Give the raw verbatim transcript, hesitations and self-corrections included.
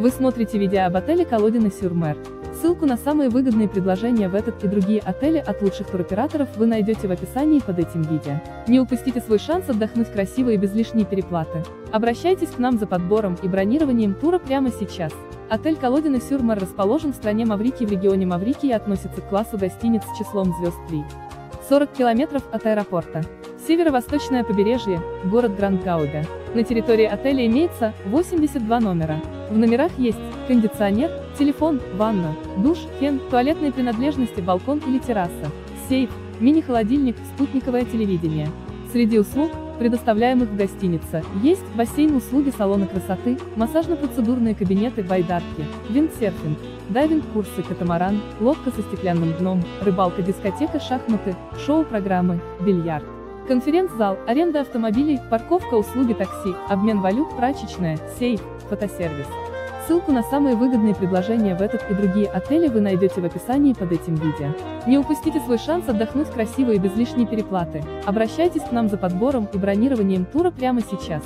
Вы смотрите видео об отеле Calodyne Sur Mer. Ссылку на самые выгодные предложения в этот и другие отели от лучших туроператоров вы найдете в описании под этим видео. Не упустите свой шанс отдохнуть красиво и без лишней переплаты. Обращайтесь к нам за подбором и бронированием тура прямо сейчас. Отель Calodyne Sur Mer расположен в стране Маврикий в регионе Маврикий и относится к классу гостиниц с числом звезд три. сорок километров от аэропорта. Северо-восточное побережье, город Гранд Гауга. На территории отеля имеется восемьдесят два номера. В номерах есть кондиционер, телефон, ванна, душ, фен, туалетные принадлежности, балкон или терраса, сейф, мини-холодильник, спутниковое телевидение. Среди услуг, предоставляемых в гостинице, есть бассейн, услуги салона красоты, массажно-процедурные кабинеты, байдарки, виндсерфинг, дайвинг-курсы, катамаран, лодка со стеклянным дном, рыбалка, дискотека, шахматы, шоу-программы, бильярд. Конференц-зал, аренда автомобилей, парковка, услуги такси, обмен валют, прачечная, сейф, фотосервис. Ссылку на самые выгодные предложения в этот и другие отели вы найдете в описании под этим видео. Не упустите свой шанс отдохнуть красиво и без лишней переплаты. Обращайтесь к нам за подбором и бронированием тура прямо сейчас.